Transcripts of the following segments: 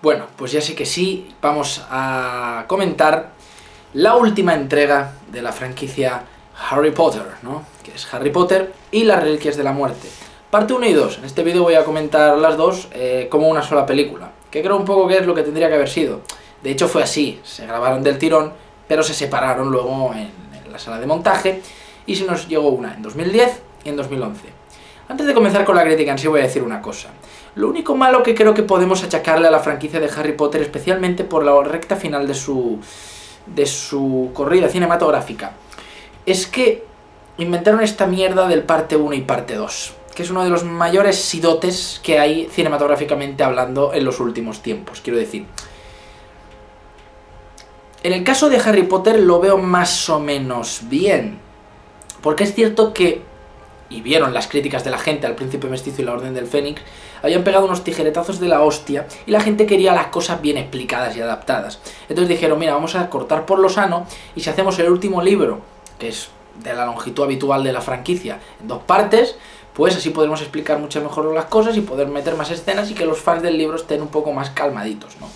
Bueno, pues ya sé que sí, vamos a comentar la última entrega de la franquicia Harry Potter, ¿no? Que es Harry Potter y las Reliquias de la Muerte. Parte 1 y 2. En este vídeo voy a comentar las dos como una sola película, que creo un poco que es lo que tendría que haber sido. De hecho fue así, se grabaron del tirón, pero se separaron luego en la sala de montaje, y se nos llegó una en 2010 y en 2011. Antes de comenzar con la crítica en sí voy a decir una cosa. Lo único malo que creo que podemos achacarle a la franquicia de Harry Potter, especialmente por la recta final de su corrida cinematográfica, es que inventaron esta mierda del parte 1 y parte 2, que es uno de los mayores sidotes que hay cinematográficamente hablando en los últimos tiempos. Quiero decir, en el caso de Harry Potter lo veo más o menos bien, porque es cierto que, y vieron las críticas de la gente al Príncipe Mestizo y la Orden del Fénix, habían pegado unos tijeretazos de la hostia y la gente quería las cosas bien explicadas y adaptadas. Entonces dijeron, mira, vamos a cortar por lo sano, y si hacemos el último libro, que es de la longitud habitual de la franquicia, en dos partes, pues así podremos explicar mucho mejor las cosas y poder meter más escenas y que los fans del libro estén un poco más calmaditos, ¿no?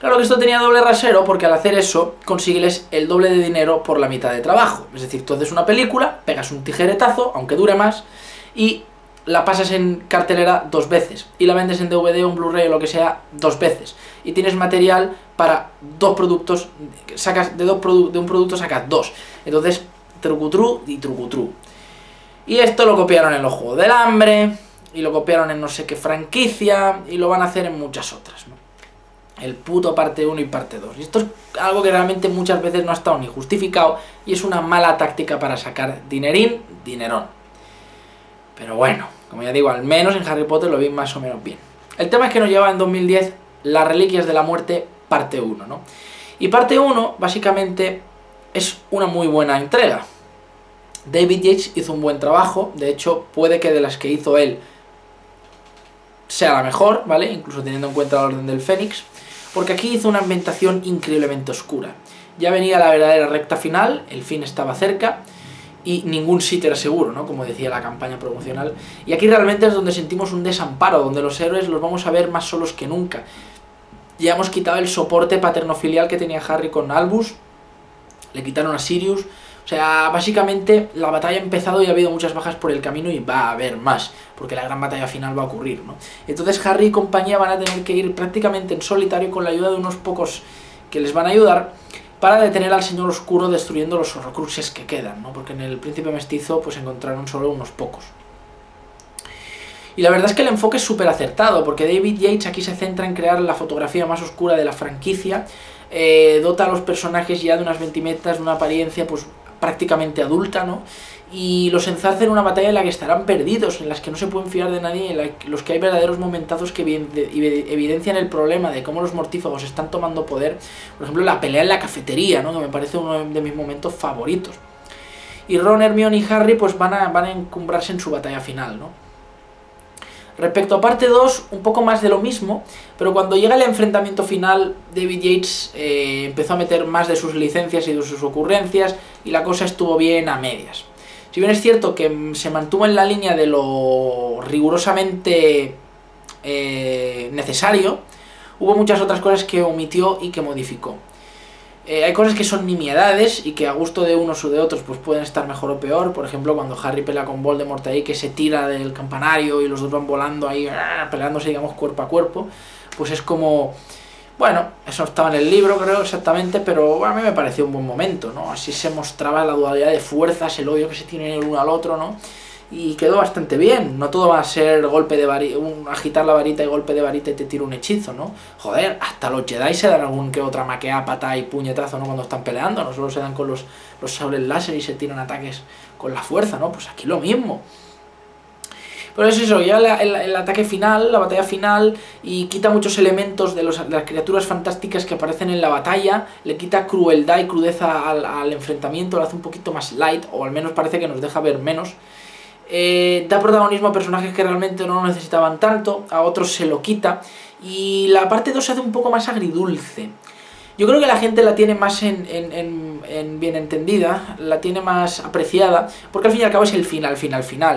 Claro que esto tenía doble rasero, porque al hacer eso consigues el doble de dinero por la mitad de trabajo. Es decir, tú haces una película, pegas un tijeretazo, aunque dure más, y la pasas en cartelera dos veces, y la vendes en DVD o en Blu-ray o lo que sea dos veces, y tienes material para dos productos, sacas de un producto sacas dos. Entonces, trucutru y trucutru. Y esto lo copiaron en los Juegos del Hambre, y lo copiaron en no sé qué franquicia, y lo van a hacer en muchas otras, ¿no? El puto parte 1 y parte 2. Y esto es algo que realmente muchas veces no ha estado ni justificado, y es una mala táctica para sacar dinerón. Pero bueno, como ya digo, al menos en Harry Potter lo vi más o menos bien. El tema es que nos lleva en 2010 las Reliquias de la Muerte parte 1, ¿no? Y parte 1 básicamente es una muy buena entrega. David Yates hizo un buen trabajo, de hecho puede que de las que hizo él sea la mejor, ¿vale? Incluso teniendo en cuenta la Orden del Fénix, porque aquí hizo una ambientación increíblemente oscura. Ya venía la verdadera recta final, el fin estaba cerca, y ningún sitio era seguro, ¿no? Como decía la campaña promocional. Y aquí realmente es donde sentimos un desamparo, donde los héroes los vamos a ver más solos que nunca. Ya hemos quitado el soporte paterno-filial que tenía Harry con Albus, le quitaron a Sirius. O sea, básicamente la batalla ha empezado y ha habido muchas bajas por el camino, y va a haber más, porque la gran batalla final va a ocurrir, ¿no? Entonces Harry y compañía van a tener que ir prácticamente en solitario, con la ayuda de unos pocos que les van a ayudar, para detener al Señor Oscuro destruyendo los Horcruxes que quedan, ¿no? Porque en el Príncipe Mestizo pues encontraron solo unos pocos. Y la verdad es que el enfoque es súper acertado, porque David Yates aquí se centra en crear la fotografía más oscura de la franquicia, dota a los personajes ya de unas vestimentas, de una apariencia pues prácticamente adulta, ¿no? Y los enzarza en una batalla en la que estarán perdidos, en las que no se pueden fiar de nadie, en los que hay verdaderos momentazos que evidencian el problema de cómo los mortífagos están tomando poder. Por ejemplo, la pelea en la cafetería, ¿no? Que me parece uno de mis momentos favoritos. Y Ron, Hermione y Harry pues van a encumbrarse en su batalla final, ¿no? Respecto a parte 2, un poco más de lo mismo, pero cuando llega el enfrentamiento final, David Yates empezó a meter más de sus licencias y de sus ocurrencias, y la cosa estuvo bien a medias. Si bien es cierto que se mantuvo en la línea de lo rigurosamente necesario, hubo muchas otras cosas que omitió y que modificó. Hay cosas que son nimiedades y que a gusto de unos o de otros pues pueden estar mejor o peor. Por ejemplo, cuando Harry pelea con Voldemort ahí, que se tira del campanario y los dos van volando ahí, peleándose, digamos, cuerpo a cuerpo, pues es como... Bueno, eso estaba en el libro, creo, exactamente, pero a mí me pareció un buen momento, ¿no? Así se mostraba la dualidad de fuerzas, el odio que se tienen el uno al otro, ¿no? Y quedó bastante bien. No todo va a ser golpe de varita, agitar la varita y golpe de varita y te tiro un hechizo, ¿no? Joder, hasta los Jedi se dan algún que otra maquea, patada y puñetazo, ¿no? Cuando están peleando, no solo se dan con los sables láser y se tiran ataques con la fuerza, ¿no? Pues aquí lo mismo. Pero es eso, ya el ataque final, la batalla final, y quita muchos elementos de las criaturas fantásticas que aparecen en la batalla, le quita crueldad y crudeza al enfrentamiento, lo hace un poquito más light, o al menos parece que nos deja ver menos. Da protagonismo a personajes que realmente no lo necesitaban tanto, a otros se lo quita, y la parte 2 se hace un poco más agridulce. Yo creo que la gente la tiene más en bien entendida, la tiene más apreciada, porque al fin y al cabo es el final,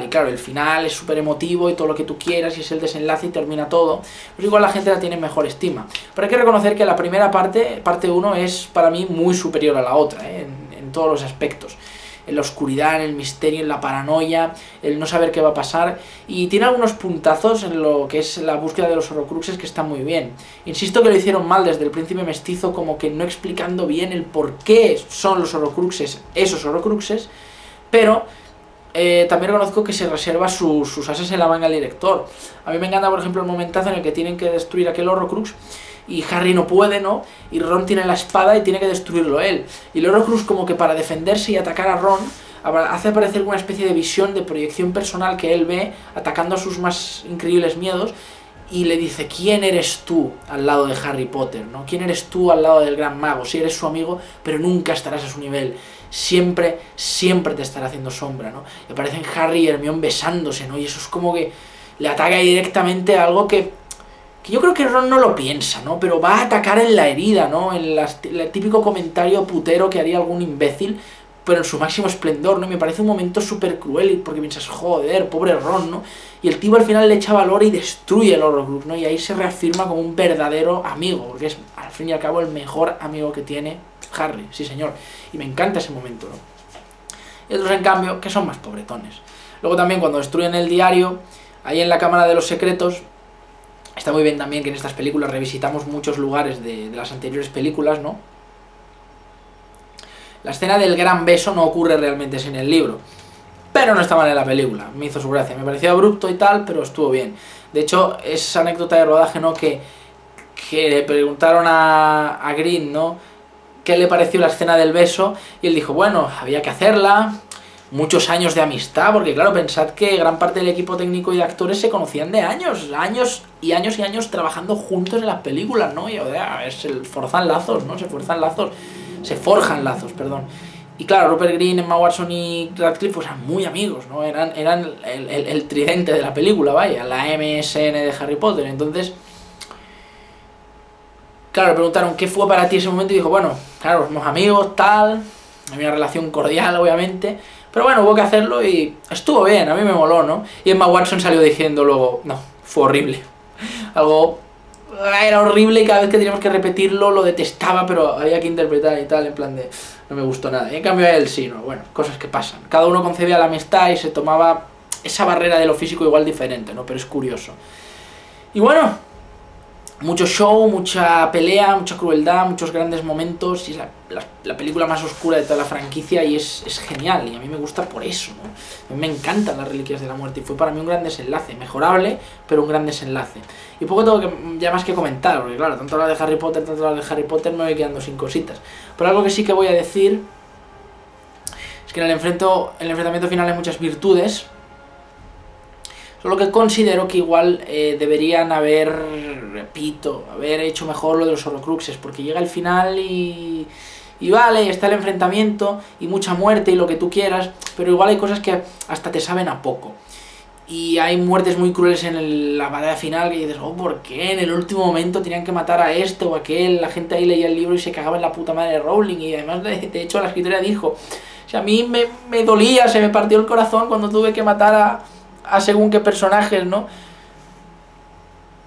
y claro, el final es súper emotivo y todo lo que tú quieras, y es el desenlace y termina todo, pero igual la gente la tiene en mejor estima. Pero hay que reconocer que la primera parte, parte 1, es para mí muy superior a la otra, ¿eh? en todos los aspectos. En la oscuridad, en el misterio, en la paranoia, el no saber qué va a pasar, y tiene algunos puntazos en lo que es la búsqueda de los Horcruxes que están muy bien. Insisto que lo hicieron mal desde El Príncipe Mestizo, como que no explicando bien el por qué son los Horcruxes esos Horcruxes, pero también reconozco que se reserva sus ases en la manga el director. A mí me encanta, por ejemplo, el momentazo en el que tienen que destruir aquel Horcrux y Harry no puede, ¿no? Y Ron tiene la espada y tiene que destruirlo él. Y el Horcrux, como que para defenderse y atacar a Ron, hace aparecer una especie de visión de proyección personal que él ve atacando a sus más increíbles miedos, y le dice: ¿quién eres tú al lado de Harry Potter? ¿No? ¿Quién eres tú al lado del gran mago? Sí, eres su amigo, pero nunca estarás a su nivel. Siempre, siempre te estará haciendo sombra, ¿no? Y aparecen Harry y Hermione besándose, ¿no? Y eso es como que le ataca directamente a algo que yo creo que Ron no lo piensa, ¿no? Pero va a atacar en la herida, ¿no? En el típico comentario putero que haría algún imbécil, pero en su máximo esplendor, ¿no? Y me parece un momento súper cruel, porque piensas, joder, pobre Ron, ¿no? Y el tío al final le echa valor y destruye el Horcrux, ¿no? Y ahí se reafirma como un verdadero amigo, porque es, al fin y al cabo, el mejor amigo que tiene Harry, sí señor. Y me encanta ese momento, ¿no? Y otros, en cambio, que son más pobretones. Luego también, cuando destruyen el diario, ahí en la Cámara de los Secretos, está muy bien también que en estas películas revisitamos muchos lugares de las anteriores películas, ¿no? La escena del gran beso no ocurre realmente sin el libro, pero no está mal en la película, me hizo su gracia, me pareció abrupto y tal, pero estuvo bien. De hecho, esa anécdota de rodaje, ¿no? Que le preguntaron a Green, ¿no? ¿Qué le pareció la escena del beso? Y él dijo, bueno, había que hacerla. Muchos años de amistad, porque claro, pensad que gran parte del equipo técnico y de actores se conocían de años trabajando juntos en las películas, ¿no? Y se forzan lazos, ¿no? Se forjan lazos, perdón. Y claro, Rupert Grint, Emma Watson y Radcliffe pues eran muy amigos, ¿no? Eran el tridente de la película, vaya, la MSN de Harry Potter. Entonces, claro, le preguntaron qué fue para ti ese momento y dijo, bueno, claro, somos amigos, tal, hay una relación cordial, obviamente. Pero bueno, hubo que hacerlo y estuvo bien, a mí me moló, ¿no? Y Emma Watson salió diciendo luego, no, fue horrible. Algo era horrible y cada vez que teníamos que repetirlo lo detestaba, pero había que interpretar y tal, en plan de no me gustó nada. Y en cambio a él sí, ¿no? Bueno, cosas que pasan. Cada uno concebía la amistad y se tomaba esa barrera de lo físico igual diferente, ¿no? Pero es curioso. Y bueno, mucho show, mucha pelea, mucha crueldad, muchos grandes momentos, y es la película más oscura de toda la franquicia y es genial, y a mí me gusta por eso, ¿no? A mí me encantan las Reliquias de la Muerte y fue para mí un gran desenlace, mejorable, pero un gran desenlace. Y poco tengo ya más que comentar, porque claro, tanto hablar de Harry Potter, me voy quedando sin cositas. Pero algo que sí que voy a decir es que en el enfrentamiento final hay muchas virtudes, solo que considero que igual deberían haber hecho mejor lo de los Horcruxes, porque llega el final y vale, está el enfrentamiento y mucha muerte y lo que tú quieras, pero igual hay cosas que hasta te saben a poco. Y hay muertes muy crueles en la batalla final que dices, oh, ¿por qué? En el último momento tenían que matar a este o aquel, la gente ahí leía el libro y se cagaba en la puta madre de Rowling, y además, de hecho, la escritora dijo, o sea, a mí me dolía, se me partió el corazón cuando tuve que matar a según qué personajes, ¿no?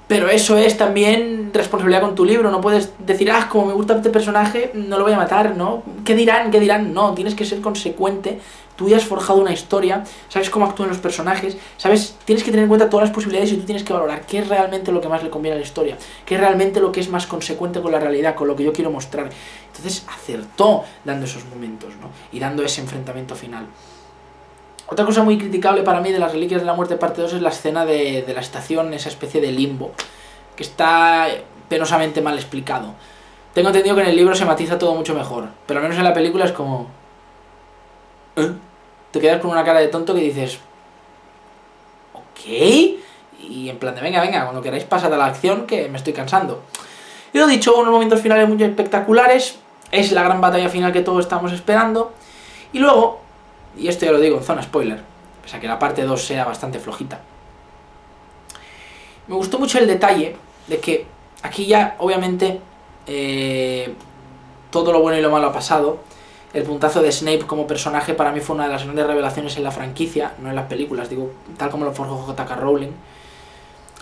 Pero eso es también responsabilidad con tu libro, no puedes decir, ah, como me gusta este personaje, no lo voy a matar, ¿no? ¿Qué dirán? ¿Qué dirán? No, tienes que ser consecuente, tú ya has forjado una historia, sabes cómo actúan los personajes, sabes, tienes que tener en cuenta todas las posibilidades y tú tienes que valorar qué es realmente lo que más le conviene a la historia, qué es realmente lo que es más consecuente con la realidad, con lo que yo quiero mostrar. Entonces acertó dando esos momentos, ¿no? Y dando ese enfrentamiento final. Otra cosa muy criticable para mí de las Reliquias de la Muerte parte 2 es la escena de la estación, esa especie de limbo, que está penosamente mal explicado. Tengo entendido que en el libro se matiza todo mucho mejor, pero al menos en la película es como... ¿eh? Te quedas con una cara de tonto que dices... ¿ok? Y en plan de venga, venga, cuando queráis pasad a la acción que me estoy cansando. Y lo dicho, unos momentos finales muy espectaculares, es la gran batalla final que todos estamos esperando, y luego... y esto ya lo digo en zona spoiler, pese a que la parte 2 sea bastante flojita. Me gustó mucho el detalle de que aquí ya, obviamente, todo lo bueno y lo malo ha pasado. El puntazo de Snape como personaje para mí fue una de las grandes revelaciones en la franquicia, no en las películas, digo, tal como lo forjó J.K. Rowling.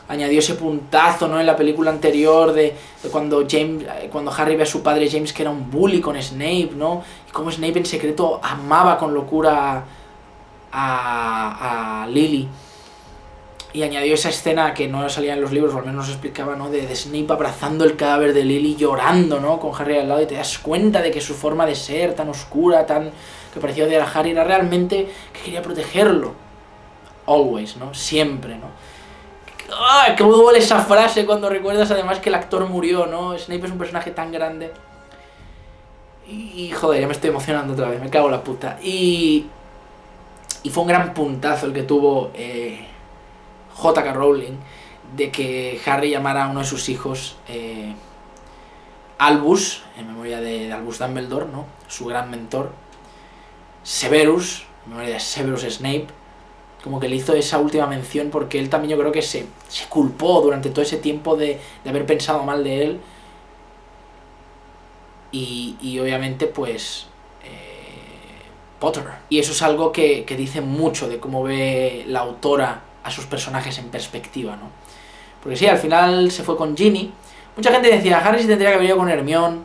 Añadió ese puntazo, ¿no?, en la película anterior de cuando Harry ve a su padre James, que era un bully con Snape, ¿no? Y cómo Snape en secreto amaba con locura a Lily. Y añadió esa escena que no salía en los libros, o al menos nos explicaba, ¿no?, de Snape abrazando el cadáver de Lily, llorando, ¿no?, con Harry al lado, y te das cuenta de que su forma de ser tan oscura, tan que parecía odiar a Harry, era realmente que quería protegerlo. Always, ¿no? Siempre, ¿no? ¡Ah! ¡Qué duele esa frase cuando recuerdas además que el actor murió!, ¿no? Snape es un personaje tan grande. Y joder, ya me estoy emocionando otra vez, me cago en la puta. Y fue un gran puntazo el que tuvo J.K. Rowling de que Harry llamara a uno de sus hijos Albus, en memoria de Albus Dumbledore, ¿no?, su gran mentor. Severus, en memoria de Severus Snape. Como que le hizo esa última mención porque él también, yo creo que se culpó durante todo ese tiempo de haber pensado mal de él. Y obviamente, pues, Potter. Y eso es algo que dice mucho de cómo ve la autora a sus personajes en perspectiva, ¿no? Porque sí, al final se fue con Ginny. Mucha gente decía, Harry se tendría que haber ido con Hermione.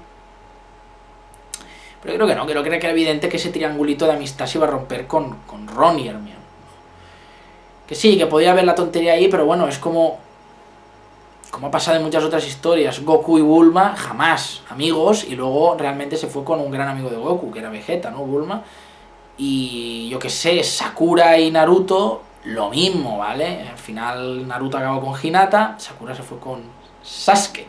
Pero creo que no, creo que era evidente que ese triangulito de amistad se iba a romper con Ron y Hermione. Que sí, que podía haber la tontería ahí, pero bueno, es como ha pasado en muchas otras historias. Goku y Bulma, jamás amigos, y luego realmente se fue con un gran amigo de Goku, que era Vegeta, ¿no? Bulma. Y yo que sé, Sakura y Naruto, lo mismo, ¿vale? Al final Naruto acabó con Hinata, Sakura se fue con Sasuke.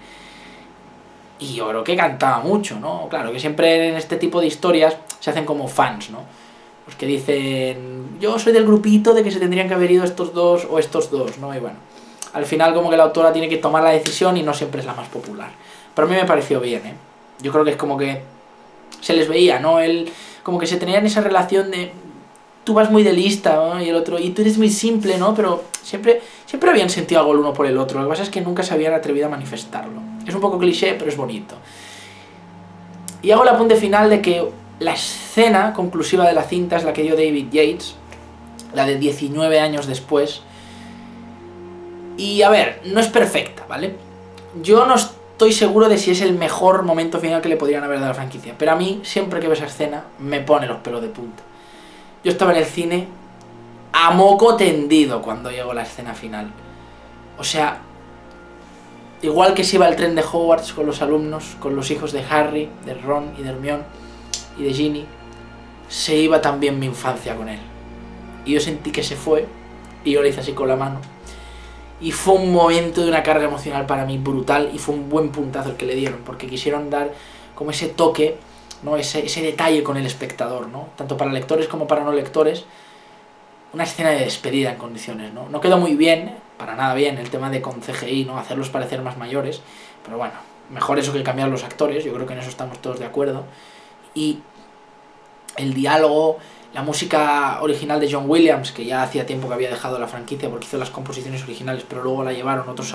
Y yo creo que cantaba mucho, ¿no? Claro, que siempre en este tipo de historias se hacen como fans, ¿no?, los que dicen, yo soy del grupito de que se tendrían que haber ido estos dos o estos dos, ¿no? Y bueno, al final como que la autora tiene que tomar la decisión y no siempre es la más popular. Pero a mí me pareció bien, ¿eh? Yo creo que es como que se les veía, ¿no? Como que se tenían esa relación de, tú vas muy de lista, ¿no?, y el otro, y tú eres muy simple, ¿no? Pero siempre habían sentido algo el uno por el otro. Lo que pasa es que nunca se habían atrevido a manifestarlo. Es un poco cliché, pero es bonito. Y hago el apunte final de que la escena conclusiva de la cinta es la que dio David Yates, la de 19 años después. Y a ver, no es perfecta, ¿vale? Yo no estoy seguro de si es el mejor momento final que le podrían haber dado a la franquicia, pero a mí, siempre que veo esa escena, me pone los pelos de punta. Yo estaba en el cine a moco tendido cuando llegó la escena final. O sea, igual que se iba el tren de Hogwarts con los alumnos, con los hijos de Harry, de Ron y de Hermione, y de Ginny, se iba también mi infancia con él. Y yo sentí que se fue, y yo le hice así con la mano. Y fue un momento de una carga emocional para mí brutal, y fue un buen puntazo el que le dieron, porque quisieron dar como ese toque, ¿no?, ese detalle con el espectador, ¿no?, tanto para lectores como para no lectores, una escena de despedida en condiciones, ¿no? No quedó muy bien, para nada bien, el tema de con CGI, ¿no?, hacerlos parecer más mayores, pero bueno, mejor eso que cambiar los actores, yo creo que en eso estamos todos de acuerdo. Y el diálogo, la música original de John Williams, que ya hacía tiempo que había dejado la franquicia porque hizo las composiciones originales, pero luego la llevaron otros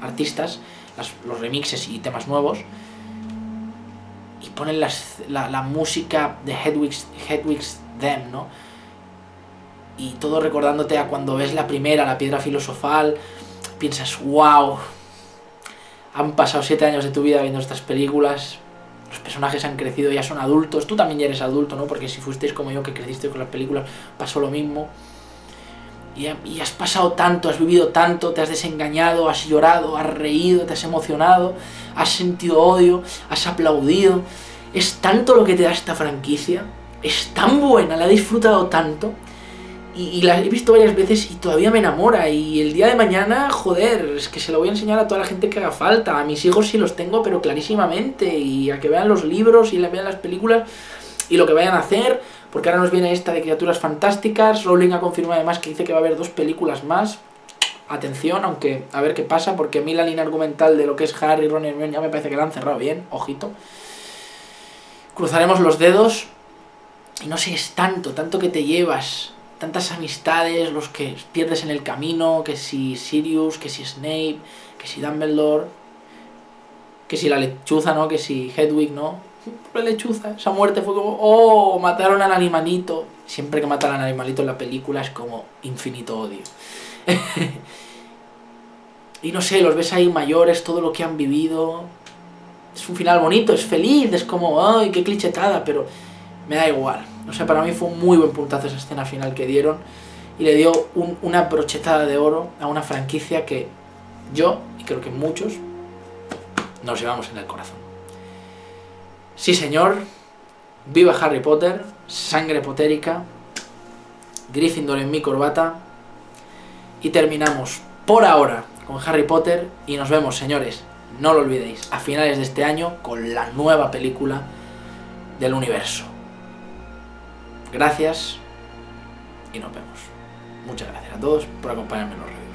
artistas, los remixes y temas nuevos. Y ponen la música de Hedwig's Theme, ¿no? Y todo recordándote a cuando ves la primera, la piedra filosofal, piensas, wow, han pasado 7 años de tu vida viendo estas películas. Los personajes han crecido, ya son adultos. Tú también ya eres adulto, ¿no? Porque si fuisteis como yo, que crecisteis con las películas, pasó lo mismo. Y has pasado tanto, has vivido tanto, te has desengañado, has llorado, has reído, te has emocionado, has sentido odio, has aplaudido. Es tanto lo que te da esta franquicia. Es tan buena, la he disfrutado tanto. Y la he visto varias veces y todavía me enamora. Y el día de mañana, joder, es que se lo voy a enseñar a toda la gente que haga falta. A mis hijos sí los tengo, pero clarísimamente. Y a que vean los libros y vean las películas y lo que vayan a hacer. Porque ahora nos viene esta de Criaturas Fantásticas. Rowling ha confirmado además que dice que va a haber 2 películas más. Atención, aunque a ver qué pasa, porque a mí la línea argumental de lo que es Harry, Ron y Hermione ya me parece que la han cerrado bien. Ojito. Cruzaremos los dedos. Y no sé, es tanto que te llevas. Tantas amistades, los que pierdes en el camino, que si Sirius, que si Snape, que si Dumbledore. Que si la lechuza, ¿no? Que si Hedwig, ¿no? La lechuza, esa muerte fue como... ¡Oh! Mataron al animalito. Siempre que matan al animalito en la película es como infinito odio. Y no sé, los ves ahí mayores, todo lo que han vivido... Es un final bonito, es feliz, es como... ¡Ay, qué clichetada! Pero me da igual. O sea, para mí fue un muy buen puntazo esa escena final que dieron. Y le dio una brochetada de oro a una franquicia que yo, y creo que muchos, nos llevamos en el corazón. Sí, señor. Viva Harry Potter. Sangre potérica. Gryffindor en mi corbata. Y terminamos por ahora con Harry Potter. Y nos vemos, señores. No lo olvidéis. A finales de este año con la nueva película del universo. Gracias. Y nos vemos. Muchas gracias a todos por acompañarme en los redes.